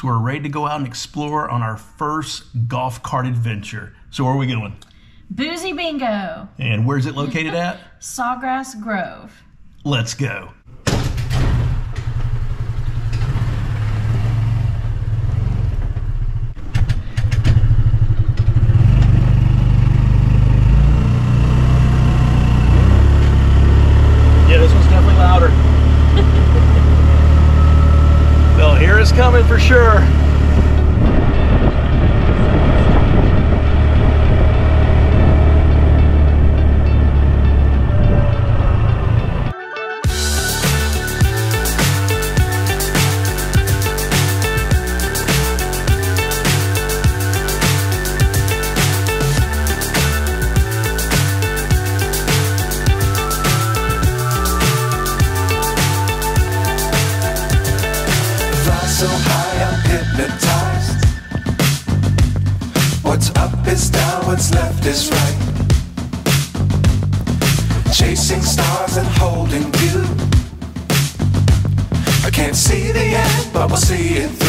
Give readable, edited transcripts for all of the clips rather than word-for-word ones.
So we're ready to go out and explore on our first golf cart adventure. So where are we going? Boozy Bingo. And where's it located at? Sawgrass Grove. Let's go. Coming for sure. So high I'm hypnotized. What's up is down, what's left is right. Chasing stars and holding you. I can't see the end, but we'll see it through.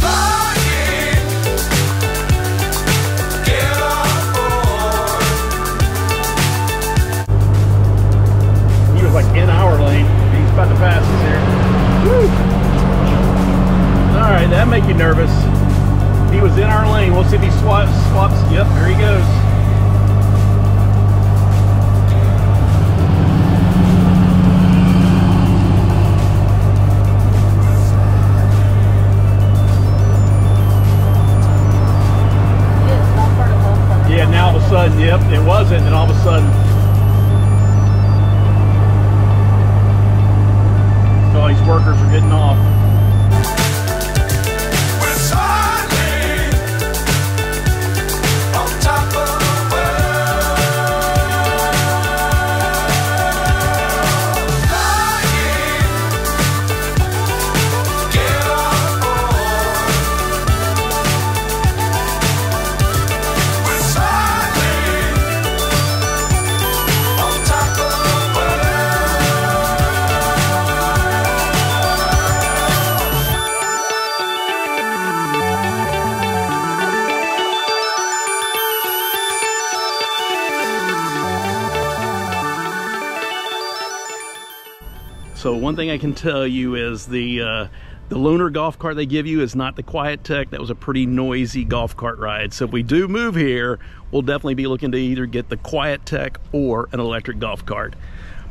He was like in our lane. He's about to pass us here. Woo! All right, that make you nervous. He was in our lane. We'll see if he swaps. Yep, there he goes. Yeah, now all of a sudden, yep, it wasn't, and all of a sudden. So all these workers are getting off. So one thing I can tell you is the loaner golf cart they give you is not the Quiet Tech. That was a pretty noisy golf cart ride. So if we do move here, we'll definitely be looking to either get the Quiet Tech or an electric golf cart.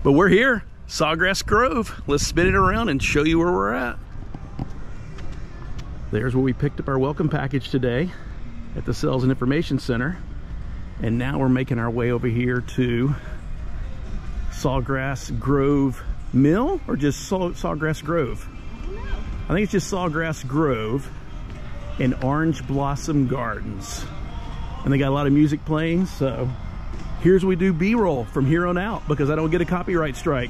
But we're here, Sawgrass Grove. Let's spin it around and show you where we're at. There's where we picked up our welcome package today at the Sales and Information Center. And now we're making our way over here to Sawgrass Grove Mill, or just Sawgrass Grove? I think it's just Sawgrass Grove and Orange Blossom Gardens. And they got a lot of music playing, so here's what we do B-roll from here on out because I don't get a copyright strike.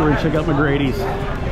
through and check out McGrady's.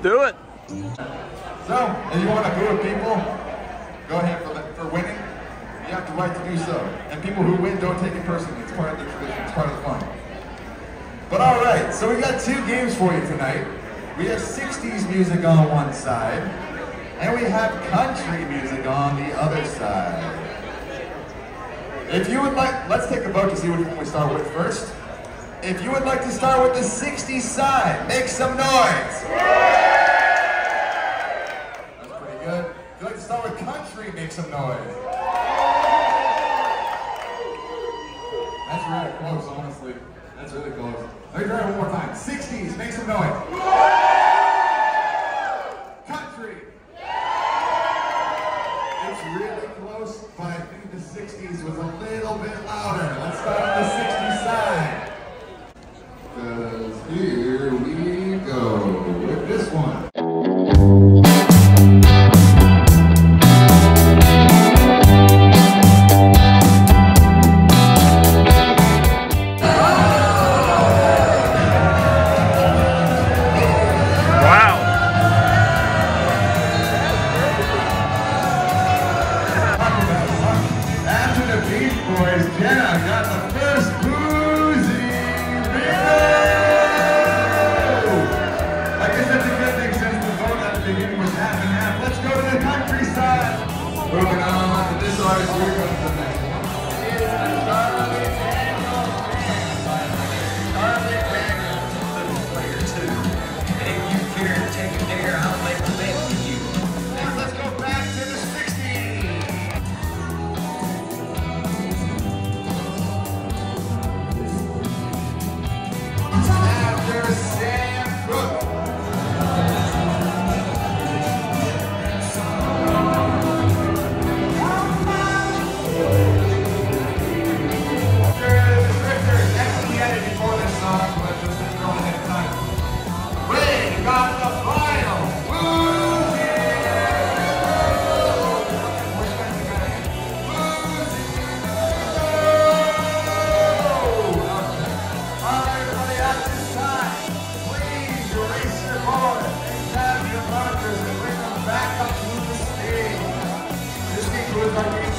Do it. So, if you want a group of people, go ahead for winning. You have the right to do so. And people who win don't take it personally. It's part of the tradition. It's part of the fun. But all right, so we got two games for you tonight. We have 60s music on one side, and we have country music on the other side. If you would like, let's take a vote to see which one we start with first. If you would like to start with the 60s side, make some noise. That's pretty good. If you'd like to start with country, make some noise. That's really close, honestly. That's really close. Let me try it one more time. 60s, make some noise. Country. It's really close, but I think the 60s was a little bit louder. Let's start on the 60s side. Here we go with this one.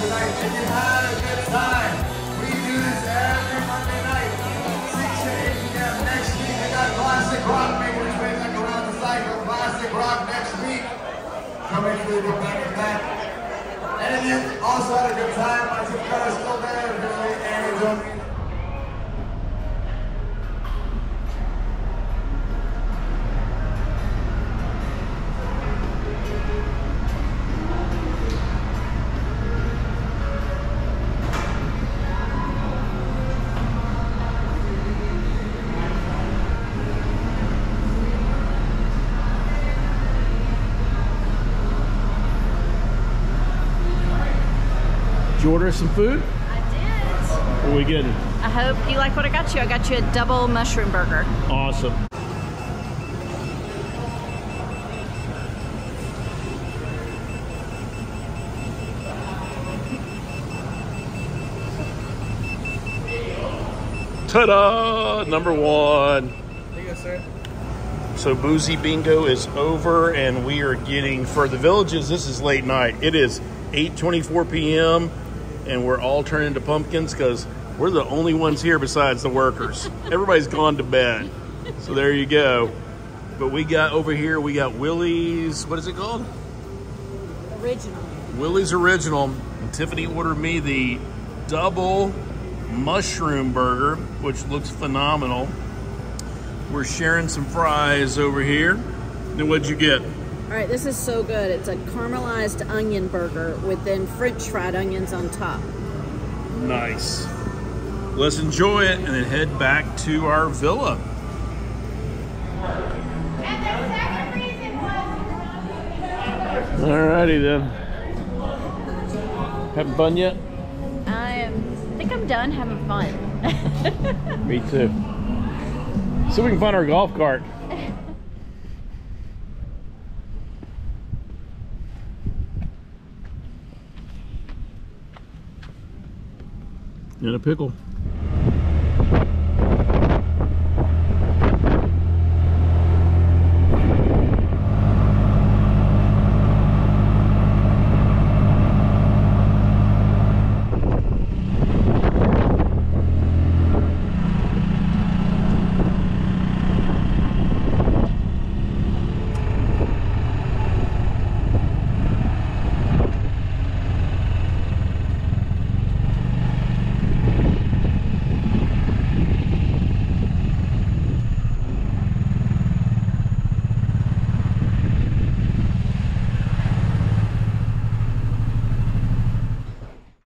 night. If you had a good time, we do this every Monday night, 6 to 8 p.m. Next week, we got classic rock makers waiting around the site for classic rock next week. Coming through the back of that. And if you also had a good time, my two cars still there, Billy and Joey. Order some food? I did. What are we getting? I hope you like what I got you. I got you a double mushroom burger. Awesome. Ta-da! Number one. There you go, sir. So Boozy Bingo is over and we are getting, for the Villages, this is late night. It is 8:24 p.m. and we're all turning into pumpkins because we're the only ones here besides the workers. Everybody's gone to bed. So there you go. But we got over here, we got Willie's, what is it called? Original. Willie's Original. And Tiffany ordered me the double mushroom burger, which looks phenomenal. We're sharing some fries over here. Then what'd you get? All right, this is so good. It's a caramelized onion burger with then French fried onions on top. Nice. Let's enjoy it and then head back to our villa. All righty then. Having fun yet? I think I'm done having fun. Me too. See if we can find our golf cart. And a pickle.